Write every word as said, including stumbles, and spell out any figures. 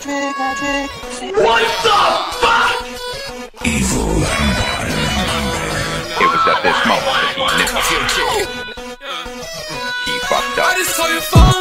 trick or trick. What the fuck? Evil Empire. It was at this moment that he knew. He fucked up. I just saw your phone.